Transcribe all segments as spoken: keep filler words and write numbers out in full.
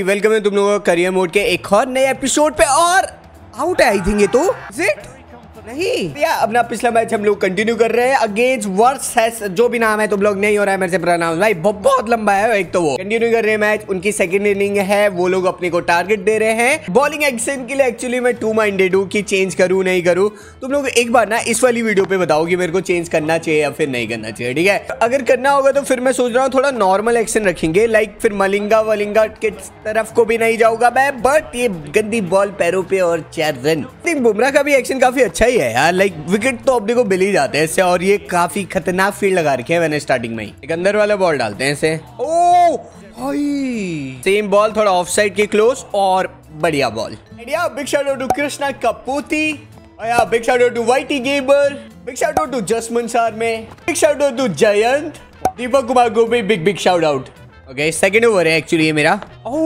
Welcome है तुम लोगों का करियर मोड के एक और नए एपिसोड पे। और आउट है आई थिंक ये तो इट नहीं भैया। अपना पिछला मैच हम लोग कंटिन्यू कर रहे हैं अगेंस्ट वर्सेस जो भी नाम है। तुम लोग नहीं हो रहा है मेरे से प्रोनाउंस भाई, बहुत लंबा है। एक तो वो कंटिन्यू कर रहे हैं मैच, उनकी सेकंड इनिंग है। वो लोग अपने को टारगेट दे रहे हैं बॉलिंग एक्शन के लिए। एक्चुअली मैं टू माइंडेड हूँ कि चेंज करूँ नहीं करूँ। तुम लोग एक बार ना इस वाली वीडियो पे बताओ कि मेरे को चेंज करना चाहिए या फिर नहीं करना चाहिए, ठीक है। अगर करना होगा तो फिर मैं सोच रहा हूँ थोड़ा नॉर्मल एक्शन रखेंगे, लाइक फिर मलिंगा वलिंगा के तरफ को भी नहीं जाऊंगा मैं। बट ये गंदी बॉल पैरों पे और चार रन। बुमराह का भी एक्शन काफी अच्छा है यार, लाइक विकेट तो अपने को मिल ही जाते हैं इससे। और ये काफी खतरनाक फील्ड लगा रखे हैं मैंने स्टार्टिंग में ही। एक अंदर वाला बॉल डालते हैं इसे। ओ भाई सेम बॉल थोड़ा ऑफ साइड के क्लोज और बढ़िया ball. Big shout out to Krishna Kaputi, big shout out to YT गेबर, big shout out to Jasman Sharma, big shout out to Jayant, Deepak Kumar Gopi, big big shout out. Okay second over है एक्चुअली ये मेरा। ओ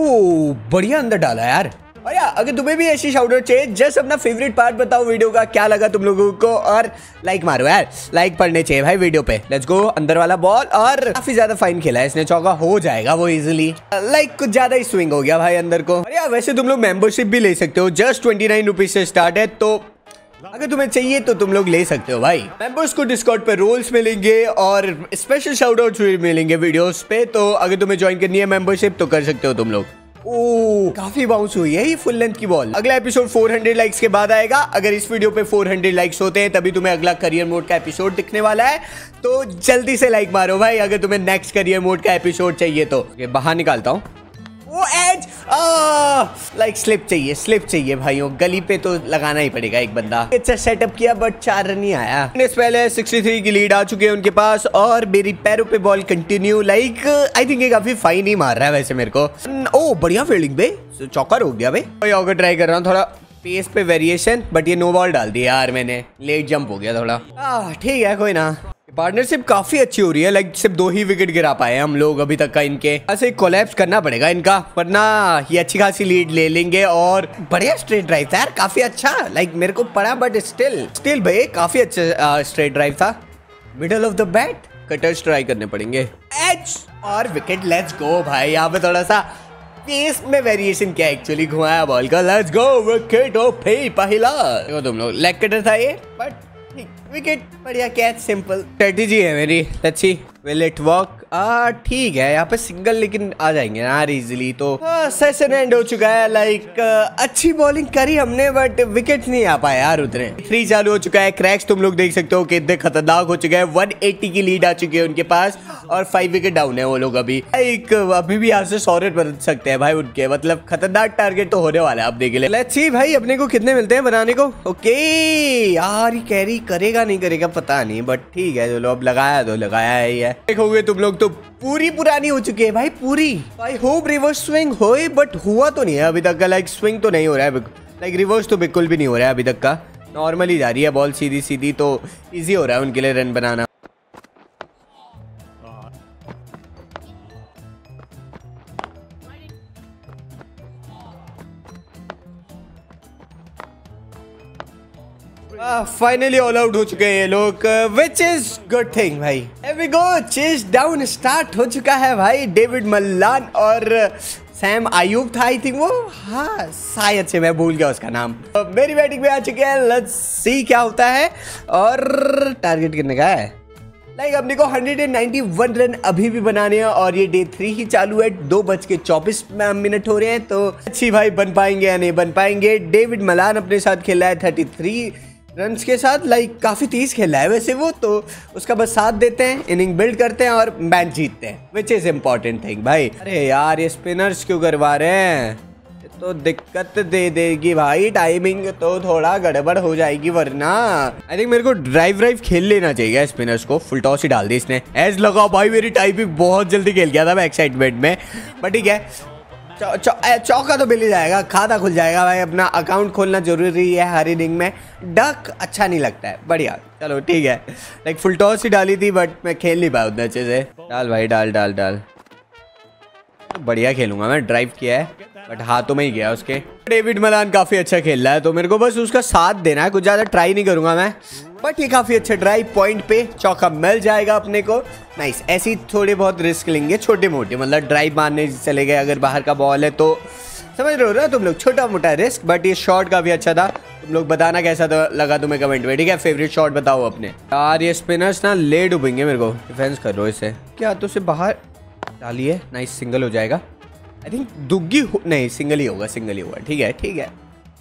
बढ़िया अंदर डाला यार। और यार अगर तुम्हें भी ऐसी शाउट आउट चाहिए, जस्ट अपना फेवरेट पार्ट बताओ वीडियो का, क्या लगा तुम लोगों को। और लाइक मारो यार, लाइक पढ़ने चाहिए भाई वीडियो पे। लेट्स गो अंदर वाला बॉल। और काफी ज्यादा फाइन खेला है इसने, चौका हो जाएगा वो इजीली। लाइक कुछ ज्यादा ही स्विंग हो गया भाई अंदर को। और यार वैसे तुम लोग मेंबरशिप भी ले सकते हो, जस्ट ट्वेंटी नाइन रुपीज से स्टार्ट है, तो अगर तुम्हें चाहिए तो तुम लोग ले सकते हो भाई। मेंबर्स को डिस्कॉर्ड पे रोल्स मिलेंगे और स्पेशल शाउट आउट मिलेंगे वीडियोस पे, तो अगर तुम्हें ज्वाइन करनी है मेंबरशिप तो कर सकते हो तुम लोग। ओ काफी बाउंस हुई है ये फुल लेंथ की बॉल। अगला एपिसोड चार सौ लाइक्स के बाद आएगा। अगर इस वीडियो पे चार सौ लाइक्स होते हैं तभी तुम्हें अगला करियर मोड का एपिसोड दिखने वाला है, तो जल्दी से लाइक मारो भाई अगर तुम्हें नेक्स्ट करियर मोड का एपिसोड चाहिए तो। बाहर निकालता हूँ वो एज। लाइक स्लिप चाहिए, स्लिप चाहिए भाइयों, गली पे तो लगाना ही पड़ेगा एक बंदा। अच्छा सेटअप किया बट चार रन ही आया। इससे पहले तिरसठ की लीड आ चुकी है उनके पास। और मेरी पैरों पे ball continue, like I think ये काफी फाइन ही मार रहा है वैसे मेरे को। ओ बढ़िया फील्डिंग बे, चौका रोक दिया भाई। और ट्राई कर रहा हूँ थोड़ा पेस पे वेरिएशन, बट ये नो बॉल डाल दिया यार मैंने, लेट जंप हो गया थोड़ा। ठीक है कोई ना। पार्टनरशिप काफी अच्छी हो रही है, लाइक सिर्फ दो ही विकेट गिरा पाए हैं हम लोग अभी तक का इनके। ऐसे कोलैप्स करना पड़ेगा इनका, वरना ये अच्छी खासी लीड ले लेंगे। और बढ़िया स्ट्रेट ड्राइव था यार, काफी अच्छा। लाइक मेरे को पड़ा बट स्टिल स्टिल भाई काफी अच्छा स्ट्रेट ड्राइव था। Middle of the bat cutters try करने पड़ेंगे। एच और विकेट, लेट्स गो भाई। यहाँ पे थोड़ा सा पेस में वेरिएशन क्या एक्चुअली घुमाया बॉल का। Let's go wicket. ओ भाई पहला देखो तुम लोग, लेग कटर था ये बट विकेट। बढ़िया कैच, सिंपल स्ट्रेटेजी है मेरी। Let's see will it work. आ ठीक है यहाँ पे सिंगल लेकिन आ जाएंगे यार इजीली। तो सेशन एंड हो चुका है। लाइक अच्छी बॉलिंग करी हमने बट विकेट नहीं आ पाया यार उतने। थ्री चालू हो चुका है, क्रैक्स तुम लोग देख सकते हो कितने खतरनाक हो चुके हैं। एक सौ अस्सी की लीड आ चुकी है उनके पास और फाइव विकेट डाउन है वो लोग अभी। लाइक अभी भी यहाँ से सौ रन बन सकते हैं भाई उनके, मतलब खतरनाक टारगेट तो होने वाला है आप देख ले। लेट्स सी भाई अपने को कितने मिलते हैं बनाने को। ओके यार कैरी करेगा नहीं करेगा पता नहीं, बट ठीक है चलो अब लगाया तो लगाया ही है। देखोगे तुम लोग तो पूरी पुरानी हो चुकी है भाई पूरी। आई होप रिवर्स स्विंग होए बट हुआ तो नहीं है अभी तक का। लाइक स्विंग तो नहीं हो रहा है, लाइक रिवर्स तो बिल्कुल भी नहीं हो रहा है अभी तक का। नॉर्मली जा रही है बॉल सीधी सीधी, तो इजी हो रहा है उनके लिए रन बनाना। फाइनली ऑल आउट हो चुके हैं ये लोग, विच इज गुड थिंग भाई। Here we go, chase down start हो चुका है भाई। डेविड मल्लान और सैम आयुब था आई थिंक वो, हाँ शायद से, मैं भूल गया उसका नाम। मेरी बैटिंग में आ चुके हैं, लेट्स सी क्या होता है। और टारगेट करने का है लाइक अपने को एक सौ इक्यानवे रन अभी भी बनाने हैं। और ये डे थ्री ही चालू है, दो बज के चौबीस मिनट हो रहे हैं, तो अच्छी भाई बन पाएंगे या नहीं बन पाएंगे। डेविड मल्लान अपने साथ खेला है तैंतीस रन्स के साथ, लाइक काफ़ी तेज खेला है वैसे वो, तो उसका बस साथ देते हैं, इनिंग बिल्ड करते हैं और मैच जीतते हैं, विच इज़ इम्पॉर्टेंट थिंग भाई। अरे यार ये स्पिनर्स क्यों करवा रहे हैं, तो दिक्कत दे देगी भाई। टाइमिंग तो थोड़ा गड़बड़ हो जाएगी, वरना आई थिंक मेरे को ड्राइव ड्राइव खेल लेना चाहिए स्पिनर्स को। फुल टॉस ही डाल दी इसने, एज लगाओ भाई। मेरी टाइमिंग बहुत जल्दी खेल गया था मैं एक्साइटमेंट में, बट ठीक है चौ, चौ, चौका तो मिल ही जाएगा, खाता खुल जाएगा भाई। अपना अकाउंट खोलना जरूरी है हर इनिंग में, डक अच्छा नहीं लगता है। बढ़िया चलो ठीक है, लाइक फुल टॉस ही डाली थी बट मैं खेल नहीं पाया उतना अच्छे से। डाल भाई डाल डाल डाल, बढ़िया खेलूंगा मैं, ड्राइव किया है। बट हाथों में ही गया उसके। डेविड मलान काफी अच्छा खेल रहा है तो मेरे को बस उसका साथ देना है, कुछ ज्यादा ट्राई नहीं करूंगा मैं, बट ये काफी अच्छा ड्राइव पॉइंट पे चौका मिल जाएगा अपने को। नाइस, ऐसे ही थोड़े बहुत रिस्क लेंगे छोटे मोटे, मतलब ड्राइव मारने चले गए अगर बाहर का बॉल है तो, समझ रहे हो ना तुम लोग, छोटा मोटा रिस्क। बट ये शॉट काफी अच्छा था, तुम लोग बताना कैसा था लगा तुम्हें कमेंट में, ठीक है। फेवरेट शॉट बताओ अपने यार। ये स्पिनर्स ना ले डूबेंगे मेरे को, डिफेंस कर लो इसे। क्या तो उसे बाहर डालिए, नाइस सिंगल हो जाएगा आई थिंक, दुग्गी नहीं सिंगल ही होगा, सिंगल ही होगा, ठीक है ठीक है।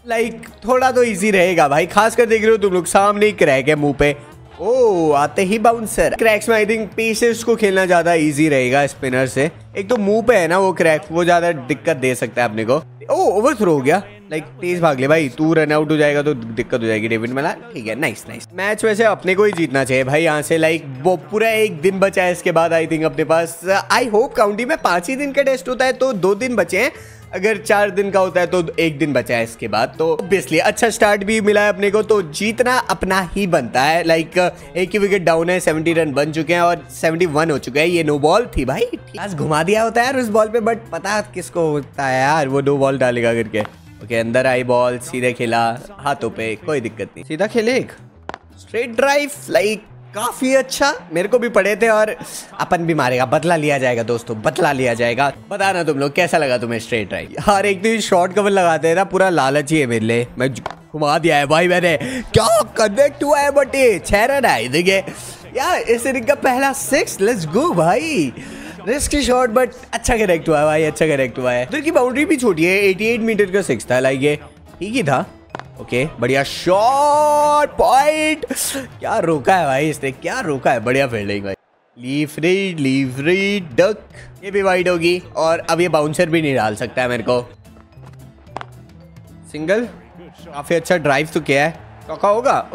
लाइक like, थोड़ा तो इजी रहेगा भाई, खासकर देख रहे हो तुम लोग सामने ही क्रैक है मुंह पे। ओ आते ही बाउंसर। क्रैक्स में आई थिंक पेसर्स को खेलना ज्यादा इजी रहेगा स्पिनर से, एक तो मुंह पे है ना वो क्रैक, वो ज्यादा दिक्कत दे सकता है अपने को। ओ ओवर थ्रो हो गया, लाइक तेज भाग ले भाई, तू रन आउट हो जाएगा तो दिक्कत हो जाएगी डेविड मलान, ठीक है। नाइस नाइस, मैच वैसे अपने को ही जीतना चाहिए भाई यहाँ से। लाइक वो पूरा एक दिन बचा है इसके बाद आई थिंक अपने पास, आई होप काउंटी में पांच ही दिन का टेस्ट होता है तो दो दिन बचे हैं, अगर चार दिन का होता है तो एक दिन बचा है इसके बाद। तो ऑब्वियसली अच्छा स्टार्ट भी मिला है अपने को, तो जीतना अपना ही बनता है। लाइक एक ही विकेट डाउन है, सेवेंटी रन बन चुके हैं और सेवेंटी वन हो चुके हैं। ये नो बॉल थी भाई, आज घुमा दिया होता है यार उस बॉल पे, बट पता किसको होता है यार वो नो बॉल डालेगा करके। ओके अंदर आई बॉल, सीधे खेला हाथों पे, कोई दिक्कत नहीं, सीधा खेले एक स्ट्रेट ड्राइव। लाइक काफी अच्छा, मेरे को भी पड़े थे और अपन भी मारेगा, बदला लिया जाएगा दोस्तों, बदला लिया जाएगा। बताना तुम लोग कैसा लगा तुम्हें स्ट्रेट ड्राइव। हर एक दिन शॉर्ट कवर लगाते हैं ना, पूरा लालच ही है मेरे लिए, मैं घुमा दिया है भाई मैंने। क्या कनेक्ट हुआ है बट ये छह रन आए, देखिए यार इस इनिंग का पहला सिक्स, लेट्स गो भाई। रिस्की शॉट बट अच्छा कनेक्ट हुआ है भाई, अच्छा कनेक्ट हुआ है। उधर की बाउंड्री भी छोटी है, अठासी मीटर का सिक्स था, लाइक ये ठीक ही था। ओके okay, बढ़िया शॉट पॉइंट, क्या रोका है भाई इसने, क्या रोका है, बढ़िया फील्डिंग भाई। लीफ रीड लीफ रीड डक, ये भी वाइड होगी और अब ये बाउंसर भी नहीं डाल सकता है मेरे को। सिंगल, काफी अच्छा ड्राइव तो किया है, चौका होगा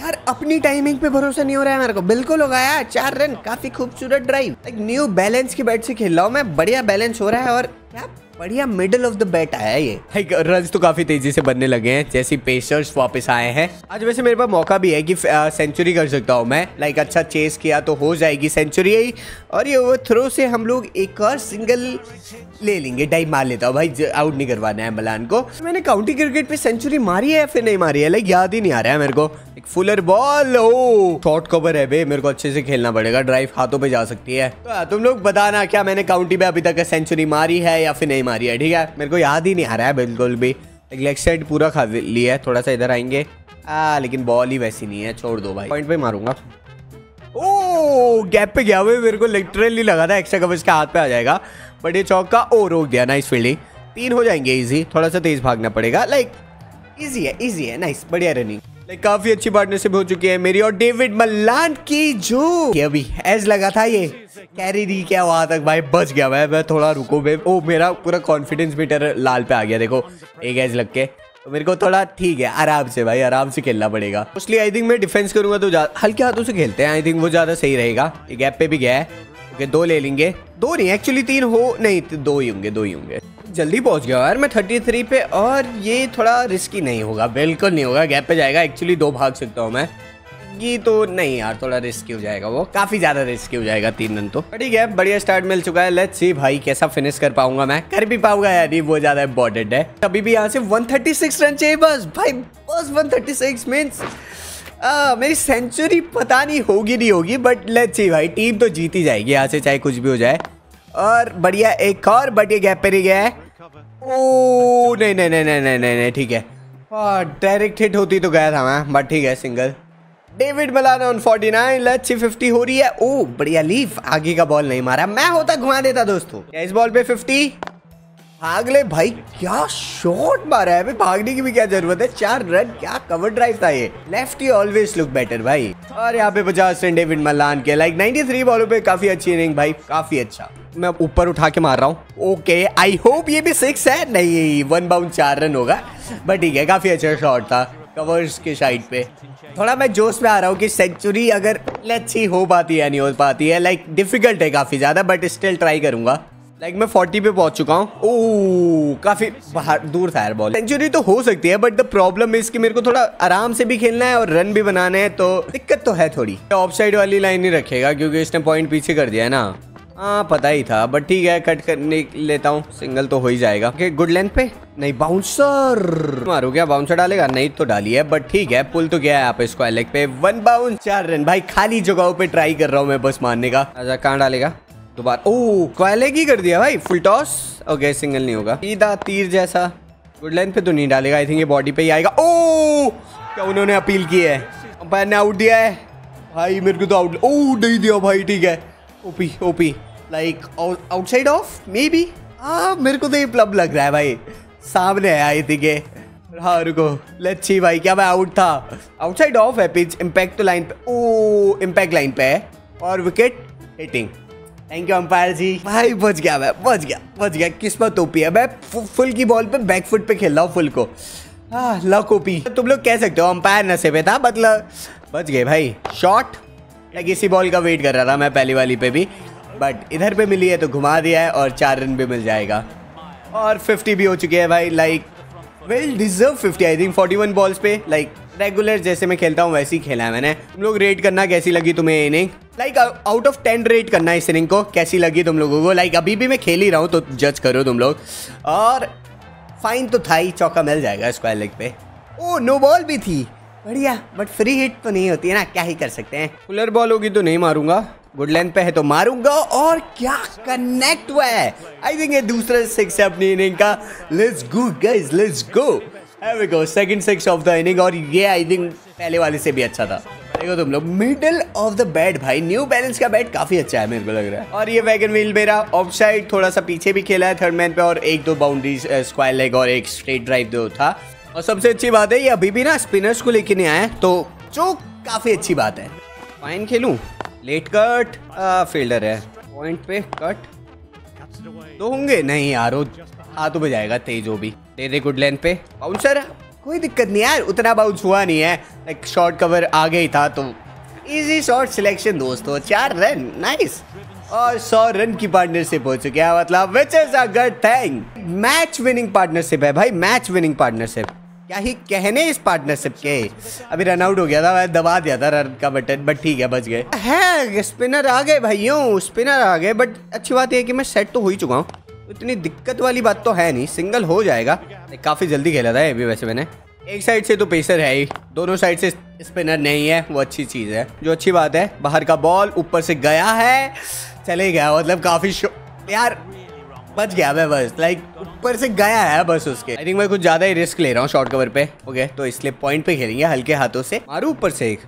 यार। अपनी टाइमिंग पे भरोसा नहीं हो रहा है मेरे को, बिल्कुल होगा यार, चार रन काफी खूबसूरत ड्राइव। एक न्यू बैलेंस की बैट से खेल रहा हूँ मैं, बढ़िया बैलेंस हो रहा है और क्या बढ़िया मिडिल ऑफ द बैट आया ये। लाइक रन तो काफी तेजी से बनने लगे हैं जैसे पेसर्स वापस आए हैं। आज वैसे मेरे पास मौका भी है कि सेंचुरी कर सकता हूँ मैं, लाइक अच्छा चेस किया तो हो जाएगी सेंचुरी ही। और ये ओवर थ्रो से हम लोग एक और सिंगल ले लेंगे, डाइव मार लेता हूँ भाई, आउट नहीं करवाना है मलान को। मैंने काउंटी क्रिकेट पे सेंचुरी मारी है फिर नहीं मारी है, लाइक याद ही नहीं आ रहा है मेरे को। एक फुलर बॉल, ओ शॉर्ट कवर है बे, मेरे को अच्छे से खेलना पड़ेगा, ड्राइव हाथों पे जा सकती है। तो तुम लोग बताना क्या मैंने काउंटी पे अभी तक सेंचुरी मारी है या फिर नहीं मारी है, ठीक है। मेरे को याद ही नहीं आ रहा है बिल्कुल भी। लेग साइड पूरा खा लिया है, थोड़ा सा इधर आएंगे आ, लेकिन बॉल ही वैसी नहीं है, छोड़ दो भाई, पॉइंट पे मारूंगा। ओ गैप पे गया हुआ, मेरे को लिटरली लगा था एक्स्ट्रा कवर इसके हाथ पे आ जाएगा, बट ये चौका ओ रोक दिया। नाइस फील्डिंग, तीन हो जाएंगे इजी, थोड़ा सा तेज भागना पड़ेगा, लाइक इजी है इजी है। नाइस बढ़िया रनिंग, काफी अच्छी पार्टनरशिप हो चुकी है मेरी और डेविड मलान की। जो ये अभी एज लगा था, ये कैरी नहीं क्या वहां तक भाई, बच गया भाई मैं, थोड़ा रुको भाई। ओ मेरा पूरा कॉन्फिडेंस मीटर लाल पे आ गया, देखो एक एज लग के, तो मेरे को थोड़ा ठीक है आराम से भाई, आराम से खेलना पड़ेगा। मोस्टली आई थिंक मैं डिफेंस करूंगा तो हल्के हाथों से खेलते हैं, आई थिंक वो ज्यादा सही रहेगा। ये गैप पे भी गया है, ओके दो ले लेंगे, दो नहीं एक्चुअली तीन हो, नहीं दो ही होंगे दो ही होंगे। जल्दी पहुंच गया यार मैं तैंतीस पे, और ये थोड़ा रिस्की नहीं होगा, बिल्कुल नहीं होगा, गैप पे जाएगा। एक्चुअली दो भाग सकता हूँ मैं, ये तो नहीं यार थोड़ा रिस्की हो जाएगा, वो काफी ज्यादा रिस्की हो जाएगा तीन रन तो। ठीक है बढ़िया स्टार्ट मिल चुका है, लेट्स सी भाई कैसा फिनिश कर पाऊंगा मैं, कर भी पाऊंगा यार ये, वो ज्यादा इम्पोर्टेंट है। अभी भी यहाँ से एक सौ छत्तीस रन चाहिए बस भाई, बस एक सौ छत्तीस मींस आ, मेरी सेंचुरी पता नहीं होगी नहीं होगी, बट लेट्स सी भाई टीम तो जीत ही जाएगी यहाँ से चाहे कुछ भी हो जाए। और बढ़िया एक और, बट ये गैप पे नहीं गया है। ओ नहीं नहीं नहीं नहीं नहीं नहीं ठीक है, और डायरेक्ट हिट होती तो गया था मैं, बट ठीक है सिंगल। डेविड मलान ऑन उनचास, लेट्स सी पचास हो रही है। ओ बढ़िया लीफ, आगे का बॉल नहीं मारा, मैं होता घुमा देता दोस्तों। इस बॉल पे पचास भाग ले भाई, क्या शॉट मारा है, भागने की भी क्या जरूरत है, चार रन, क्या कवर ड्राइव था ये। लेफ्टी ऑलवेज लुक बेटर भाई। और यहाँ पे पचास रन डेविड मलान के, लाइक तिरानवे बॉलों पे काफी अच्छी इनिंग भाई, काफी अच्छा। मैं ऊपर उठा के मार रहा हूँ, ओके आई होप ये भी सिक्स है, नहीं वन बाउंड चार रन होगा, बट ठीक है काफी अच्छा शॉट था कवर्स के साइड पे। थोड़ा मैं जोश में आ रहा हूँ कि सेंचुरी अगर लेट्स सी हो पाती है नहीं हो पाती है, लाइक डिफिकल्ट है काफी ज्यादा, बट स्टिल ट्राई करूंगा। लाइक मैं चालीस पे पहुंच चुका हूँ, ओ काफी बाहर दूर था यार बॉल, सेंचुरी तो हो सकती है बट द प्रॉब्लम इज कि मेरे को थोड़ा आराम से भी खेलना है और रन भी बनाने हैं, तो दिक्कत तो है थोड़ी। ऑफ साइड वाली लाइन नहीं रखेगा क्योंकि इसने पॉइंट पीछे कर दिया है ना, हाँ पता ही था, बट ठीक है कट करने लेता हूँ, सिंगल तो हो ही जाएगा। गुड लेंथ पे नहीं, बाउंसर मारू क्या? बाउंसर डालेगा नहीं तो डाली है, बट ठीक है पुल तो गया है आप इसको एलेक पे। वन बाउंस चार रन भाई, खाली जगहों पे ट्राई कर रहा हूँ मैं बस मारने का। अच्छा कहाँ डालेगा दोबारा? ओ क्वालेक ही कर दिया भाई, फुल टॉस। ओके सिंगल नहीं होगा, सीधा तीर जैसा। गुड लेंथ पे तो नहीं डालेगा, आई थिंक ये बॉडी पे ही आएगा। ओ क्या उन्होंने अपील की है, अंपायर ने आउट दिया है भाई मेरे को तो। आउट ओ नहीं दिया भाई, ठीक है OP OP like outside off may be. हाँ मेरे को तो ये प्लब लग रहा है भाई, सामने है आई थिंक ये। हाँ रुको लेट्स सी भाई, क्या भाई आउट था? आउटसाइड ऑफ है पिच, इम्पैक्ट तो लाइन पे। ओ इम्पैक्ट लाइन पे है और wicket hitting. Thank you umpire ji भाई, बच गया मैं, बच गया बच गया। किस्मत ओपी है, मैं फुल की बॉल पे बैक फुट पे खेल रहा हूँ फुल को। हाँ लक ओपी तुम लोग कह सकते हो, अंपायर नशे पे था मतलब बच गए भाई। शॉट लाइक इसी बॉल का वेट कर रहा था मैं पहली वाली पे भी, बट इधर पे मिली है तो घुमा दिया है और चार रन भी मिल जाएगा और फिफ्टी भी हो चुकी है भाई। Like well deserve fifty I think. इकतालीस बॉल्स पे लाइक रेगुलर जैसे मैं खेलता हूँ वैसे ही खेला है मैंने। तुम लोग रेट करना कैसी लगी तुम्हें inning, like out of ten rate करना इस इनिंग को, कैसी लगी तुम लोगों को। लाइक अभी भी मैं खेल ही रहा हूँ तो जज करो तुम लोग। और फाइन तो था ही, चौका मिल जाएगा स्क्वायर लेग पे। ओ नो बॉल भी थी बढ़िया, बट फ्री हिट तो नहीं होती है ना, क्या ही कर सकते हैं। कूलर बॉल होगी तो नहीं मारूंगा, गुड लेंथ पे है तो मारूंगा। और क्या कनेक्ट हुआ है, आई थिंक ये दूसरा सिक्स है अपनी इनिंग का। Let's go guys let's go, here we go, second six of the inning. और ये आई थिंक पहले वाले से भी अच्छा था। देखो तुम लोग मिडिल ऑफ द बैट भाई, न्यू बैलेंस का बैट काफी अच्छा है मेरे को लग रहा है। और ये वैगन व्हील मेरा ऑफ साइड थोड़ा सा पीछे भी खेला है थर्ड मैन पे, और एक दो बाउंड्रीज स्क्वायर लेग और एक स्ट्रेट ड्राइव दो था। और सबसे अच्छी बात है ये अभी भी ना स्पिनर्स को लेके नहीं आया है, तो जो काफी अच्छी बात है। फाइन खेलूं, लेट कट फील्डर है पॉइंट पे, कट दो होंगे नहीं यार, हाथों पे जाएगा तेज, वो भी दे दे। गुड लेंथ पे बाउंसर, कोई दिक्कत नहीं यार, उतना बाउंस हुआ नहीं है, लाइक शॉर्ट कवर आगे ही था तो इजी शॉट सिलेक्शन दोस्तों। चार रन नाइस, और सौ रन की पार्टनरशिप हो चुकी है मतलब, which is a good thing. Match winning partnership है भाई, मैच विनिंग पार्टनरशिप, क्या ही कहने इस पार्टनरशिप के। अभी रन आउट हो गया था, मैं दबा दिया था रन का बटन, बट ठीक है बच गए। है स्पिनर आ गए भाइयों, स्पिनर आ गए, बट अच्छी बात यह है कि मैं सेट तो हो ही चुका हूँ, इतनी दिक्कत वाली बात तो है नहीं, सिंगल हो जाएगा। काफ़ी जल्दी खेला था ये भी वैसे मैंने, एक साइड से तो पेसर है ही, दोनों साइड से स्पिनर नहीं है, वो अच्छी चीज़ है। जो अच्छी बात है बाहर का बॉल ऊपर से गया है, चले गया मतलब काफ़ी यार, बच गया मैं बस, लाइक ऊपर से गया है बस उसके। आई थिंक मैं कुछ ज़्यादा ही रिस्क ले रहा हूँ शॉर्ट कवर पे। ओके तो इसलिए पॉइंट पे खेलेंगे हल्के हाथों से, मारू ऊपर से एक,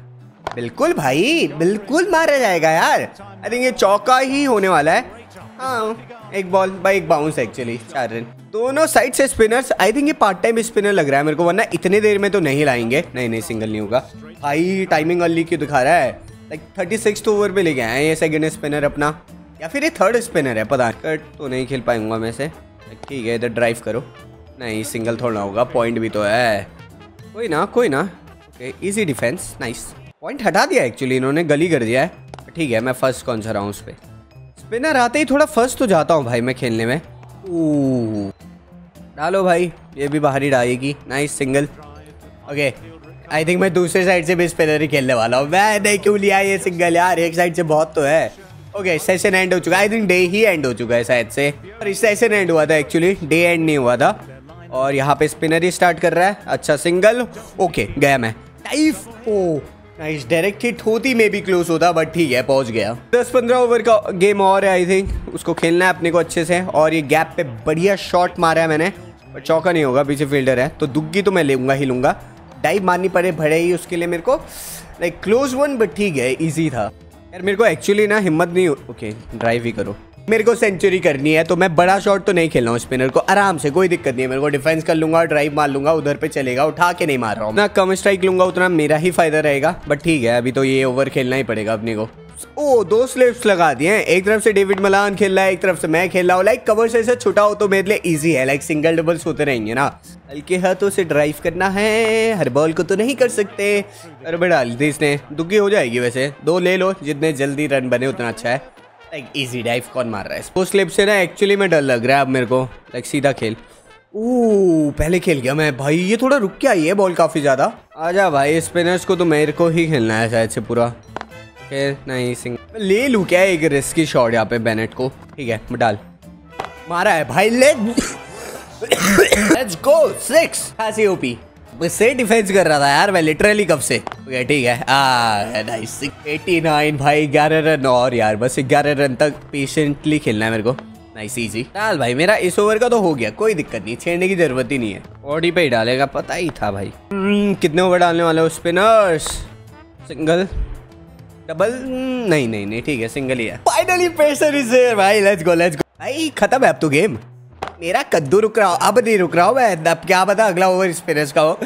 बिल्कुल भाई बिल्कुल मारा जाएगा यार। आई थिंक ये चौका ही होने वाला है। हाँ एक बॉल भाई, एक बाउंस एक्चुअली, चार रन। दोनों साइड से स्पिनर्स, आई थिंक ये पार्ट टाइम स्पिनर लग रहा है मेरे को, वरना इतने देर में तो नहीं लाएंगे। नहीं नहीं सिंगल नहीं होगा भाई, टाइमिंग अर्ली क्यों दिखा रहा है। लाइक थर्टी सिक्स ओवर पे लेके आए हैं ये सेकेंड स्पिनर अपना, या फिर ये थर्ड स्पिनर है पता नहीं। कट तो नहीं खेल पाऊंगा मैं से, ठीक है इधर ड्राइव करो, नहीं सिंगल थोड़ा होगा, पॉइंट भी तो है, कोई ना कोई ना। Okay easy defence nice, point हटा दिया एक्चुअली इन्होंने, गली कर दिया है। ठीक है मैं फर्स्ट कौन सा रहा हूँ उस पर, स्पिनर आते ही थोड़ा फर्स्ट तो जाता हूँ भाई मैं खेलने में। ओ डालो भाई, ये भी बाहर ही डालेगी, nice single. Okay I think मैं दूसरे साइड से भी स्पिनर ही खेलने वाला हूँ, मैं नहीं क्यों लिया ये सिंगल यार, एक साइड से बहुत तो है। ओके सेशन एंड हो चुका है, आई थिंक डे ही एंड हो चुका है शायद से, और सेशन एंड हुआ था एक्चुअली, डे एंड नहीं हुआ था। और यहाँ पे स्पिनर ही स्टार्ट कर रहा है, अच्छा सिंगल। ओके गया मैं, टाइफ ओ नाइस, डायरेक्ट हिट होती में भी क्लोज होता, बट ठीक है पहुँच गया। दस पंद्रह ओवर का गेम और है आई थिंक, उसको खेलना है अपने को अच्छे से। और ये गैप पे बढ़िया शॉट मारा है मैंने, बट चौका नहीं होगा, पीछे फील्डर है तो दुग्गी तो मैं लूँगा ही लूँगा। डाइव मारनी पड़े भड़े ही उसके लिए मेरे को, लाइक क्लोज वन बट ठीक है ईजी था यार। मेरे को एक्चुअली ना हिम्मत नहीं। ओके ड्राइव ही करो, मेरे को सेंचुरी करनी है तो मैं बड़ा शॉट तो नहीं खेल रहा हूँ, स्पिनर को आराम से कोई दिक्कत नहीं है मेरे को, डिफेंस कर लूँगा, ड्राइव मार लूँगा, उधर पे चलेगा, उठा के नहीं मार रहा हूँ ना, कम स्ट्राइक लूँगा उतना मेरा ही फायदा रहेगा। बट ठीक है अभी तो ये ओवर खेलना ही पड़ेगा अपने को। ओ दो स्लिप्स लगा दिए हैं, एक तरफ से डेविड मलान खेल रहा है, एक तरफ से मैं खेल रहा हूँ। लाइक कवर से ऐसे छुटा हो तो मेरे लिए ईजी है, लाइक सिंगल डबल्स होते रहेंगे ना, हल्के हाथों से ड्राइव करना है, हर बॉल को तो नहीं कर सकते। अरे डाल दी इसने, दुग्गी हो जाएगी वैसे, दो ले लो, जितने जल्दी रन बने उतना अच्छा है। लाइक ईजी डाइव कौन मार रहा है दो स्लिप से ना, एक्चुअली में डर लग रहा है अब मेरे को, लाइक सीधा खेल। ओ पहले खेल गया मैं भाई, ये थोड़ा रुक के आई है बॉल काफ़ी ज़्यादा। आजा भाई स्पिनर्स को तो मेरे को ही खेलना है शायद से पूरा। फिर नहीं सिंग ले लूँ क्या एक रिस्की शॉट यहाँ पे बेनेट को। ठीक है डाल, मारा है भाई। Let's go six. ऐसी ओपी से डिफेंस कर रहा था यार मैं लिटरली कब से। ओके ठीक है आ नाइस एटी नाइन भाई। ग्यारह रन और यार, बस ग्यारह रन तक पेशेंटली खेलना है मेरे को। नाइस इजी डाल भाई। मेरा इस ओवर का तो हो गया, कोई दिक्कत नहीं, छेड़ने की जरूरत ही नहीं है। बॉडी पे ही डालेगा, पता ही था भाई। कितने ओवर डालने वाले हो स्पिनर्स? सिंगल डबल नहीं नहीं नहीं ठीक है सिंगल ही है। फाइनली प्रेशर इज हियर भाई। लेट्स गो लेट्स गो भाई। खत्म है अब तो गेम। मेरा कद्दू रुक रहा हो, अब नहीं रुक रहा हूँ मैं। अब क्या पता अगला ओवर स्पिनर्स का हो,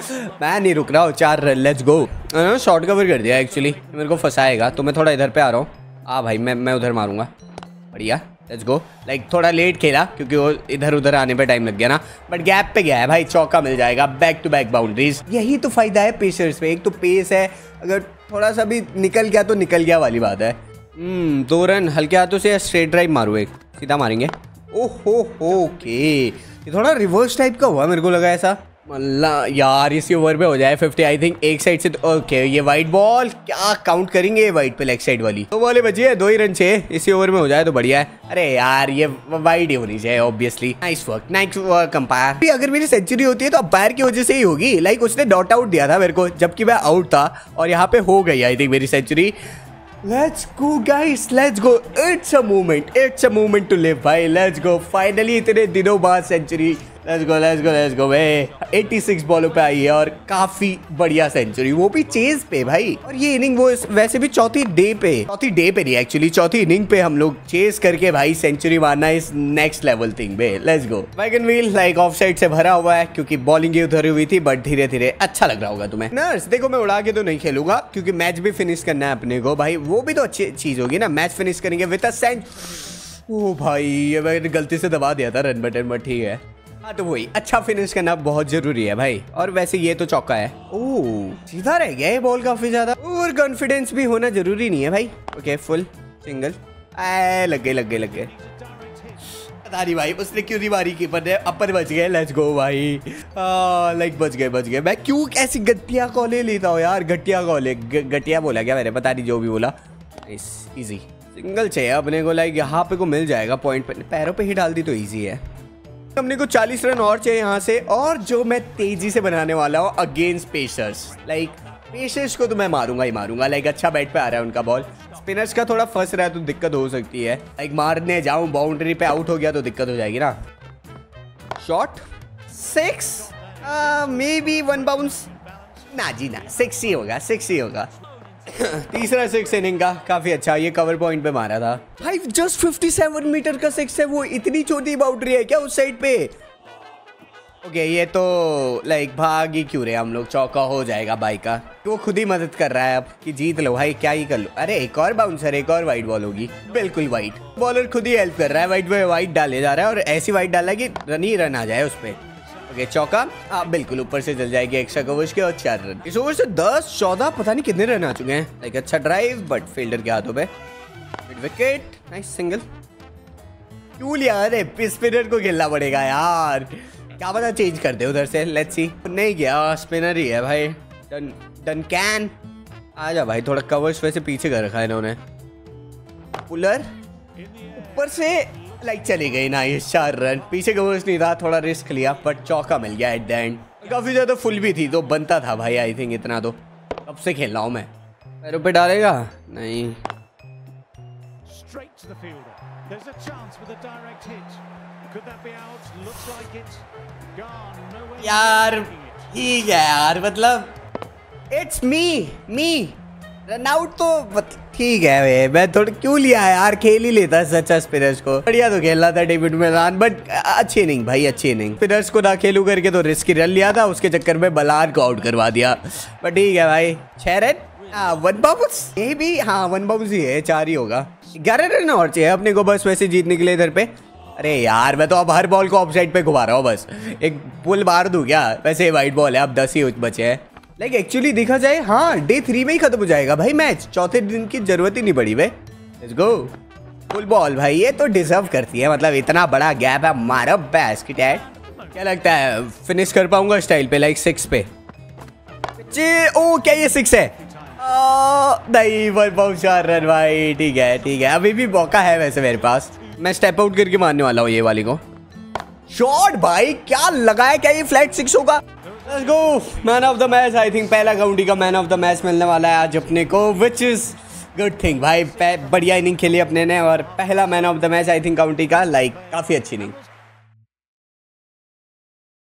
मैं नहीं रुक रहा हूँ। चार run let's go. Short cover कर दिया एक्चुअली, मेरे को फंसाएगा तो मैं थोड़ा इधर पे आ रहा हूँ। आ भाई मैं मैं उधर मारूंगा। बढ़िया लेट्स गो। लाइक थोड़ा लेट खेला क्योंकि वो इधर उधर आने पे टाइम लग गया ना, बट गैप पे गया है भाई, चौका मिल जाएगा। बैक टू बैक बाउंड्रीज, यही तो फायदा है पेसर्स पे। एक तो पेस है, अगर थोड़ा सा भी निकल गया तो निकल गया वाली बात है। हम्म दो रन हल्के हाथों से, स्ट्रेट ड्राइव मारूँ, एक सीधा मारेंगे। ओहो ओके ये थोड़ा रिवर्स टाइप का हुआ, मेरे को लगा ऐसा। मतलब यार इसी ओवर पे हो जाए फिफ्टी आई थिंक, एक साइड से। ओके ये वाइट बॉल क्या काउंट करेंगे वाइट पे, लेग साइड वाली। तो बोले बचिए दो ही रन चाहिए, इसी ओवर में हो जाए तो बढ़िया है। अरे यार ये वाइड ही होनी चाहिए obviously. Nice work nice work umpire. अगर मेरी सेंचुरी होती है तो अंपायर की वजह से ही होगी। लाइक उसने डॉट आउट दिया था मेरे को जबकि मैं आउट था, और यहाँ पे हो गई आई थिंक मेरी century. Let's go guys, let's go. It's a moment, it's a moment to live भाई। Let's go finally इतने दिनों बाद century. Let's go, let's go, let's go भाई। छियासी बॉलों पे आई है और काफी बढ़िया सेंचुरी, वो भी चेज पे भाई। और ये इनिंग वो वैसे भी चौथी डे पे, चौथी डे पे नहीं एक्चुअली चौथी इनिंग पे हम लोग चेज करके भाई सेंचुरी मारना इज नेक्स्ट लेवल थिंग भाई। Let's go. Wagon wheel like off side से भरा हुआ है क्योंकि बॉलिंग उधर हुई थी, बट धीरे धीरे अच्छा लग रहा होगा तुम्हें। नर्स देखो मैं उड़ा के तो नहीं खेलूंगा क्योंकि मैच भी फिनिश करना है अपने को भाई, वो भी तो अच्छी चीज होगी ना। मैच फिनिश करेंगे विद अ सेंचुरी। ओ भाई ये मैंने गलती से दबा दिया था रन बटन, बट ठीक है। हाँ तो वही अच्छा फिनिश करना बहुत जरूरी है भाई। और वैसे ये तो चौका है। ओह सीधा रह गया ये बॉल काफी ज्यादा। और कॉन्फिडेंस भी होना जरूरी नहीं है भाई। ओके फुल सिंगल आए लग गए लग गए लग गए। पता नहीं भाई उसने क्यों नहीं मारी कीपर ने, अपर बच गए। लेट्स गो भाई। लाइक बच गए बच गए। मैं क्यों ऐसी घटिया कॉले लेता हूँ यार, घटिया कॉले घटिया बोला क्या मैंने, पता नहीं जो भी बोला। इजी सिंगल चाहिए अपने को, लाइक यहाँ पे को मिल जाएगा पॉइंट पे, पैरों पे ही डाल दी तो ईजी है। हमने को चालीस रन और चाहिए यहाँ से, और जो मैं तेजी से बनाने वाला हूँ अगेंस्ट पेसर्स। लाइक पेसर्स को तो मैं मारूंगा ही मारूंगा। लाइक अच्छा बैट पे आ रहा है उनका बॉल, स्पिनर्स का थोड़ा फंस रहा है तो दिक्कत हो सकती है। लाइक मारने जाऊँ बाउंड्री पे आउट हो गया तो दिक्कत हो जाएगी ना। Shot six may be one bounce, ना जी ना सिक्स ही होगा सिक्स ही होगा। तीसरा सिक्स इनिंग का, काफी अच्छा। ये कवर पॉइंट पे मारा था भाई, जस्ट सत्तावन मीटर का सिक्स है वो। इतनी छोटी बाउंड्री है क्या उस साइड पे? ओके ये तो लाइक भाग ही क्यों रहे हम लोग, चौका हो जाएगा भाई का। वो खुद ही मदद कर रहा है अब कि जीत लो भाई, क्या ही कर लो। अरे एक और बाउंसर, एक और वाइट बॉल होगी, बिल्कुल वाइट। बॉलर खुद ही हेल्प कर रहा है, वाइट पे वाइट डाले जा रहा है और ऐसी वाइट डाला है कि रन ही रन आ जाए उस पर। Okay, चौका आप बिल्कुल ऊपर से चल जाएगी एक्स्ट्रा कवर्स के, और चार रन इस ओवर से। दस चौदह पता नहीं कितने रन आ चुके हैं। लाइक अच्छा ड्राइव बट फील्डर के हाथों पे, मिड विकेट नाइस सिंगल। क्यों लिया? अरे स्पिनर को खेलना पड़ेगा यार, क्या पता चेंज कर दे उधर से। Let's see. नहीं गया, स्पिनर ही है भाई। डन डन कैन आ जा भाई, थोड़ा कवर्स वैसे पीछे कर रखा है इन्होंने। पुलर ऊपर से लाइक चली गई ना, ये चार रन। पीछे कवर्स नहीं था, थोड़ा रिस्क लिया बट चौका मिल गया एट द एंड। काफी ज्यादा फुल भी थी तो बनता था भाई आई थिंक इतना तो। कब से खेल रहा हूँ मैं। पैरों पे डालेगा नहीं, यार ठीक है यार। मतलब it's me me run out तो ठीक है भाई। मैं थोड़ा क्यों लिया है यार, खेल ही लेता सच्चा स्पिनर्स को। बढ़िया तो खेल रहा था डेविड मिलान, बट अच्छी इनिंग भाई अच्छी इनिंग। स्पिनर्स को ना खेलू करके तो रिस्की रन लिया था, उसके चक्कर में मिलान को आउट करवा दिया। बट ठीक है भाई छह रन आ, वन बाउंस ये भी। हाँ वन बाउंस ही है, चार ही होगा। ग्यारह रन और चाहिए अपने को बस वैसे जीतने के लिए इधर पे। अरे यार मैं तो अब हर बॉल को ऑफ साइड पे घुमा रहा हूँ, बस एक पुल मार दूँ क्या? वैसे वाइट बॉल है, अब दस ही बचे हैं। लाइक like एक्चुअली देखा जाए हाँ डे थ्री में ही खत्म हो जाएगा भाई मैच, चौथे दिन की जरूरत ही नहीं पड़ी भाई। लेट्स गो फुल बॉल भाई, ये तो डिजर्व करती है। मतलब इतना बड़ा गैप है, मारा बास्केट है। क्या लगता है फिनिश कर पाऊंगा स्टाइल पे लाइक सिक्स पे? ओ क्या ये सिक्स है? नहीं पर बहुशारन भाई, ठीक है ठीक है, अभी भी मौका है वैसे मेरे पास। मैं स्टेप आउट करके मारने वाला हूँ ये वाली को। शॉट भाई क्या लगाया, क्या ये फ्लैट सिक्स होगा? Let's go, man of the match. I think पहला काउंटी का मैन ऑफ द मैच मिलने वाला है आज अपने को, विच इज गुड थिंग भाई। बढ़िया इनिंग खेली अपने ने और पहला man of the match I think county का, लाइक काफ़ी अच्छी इनिंग।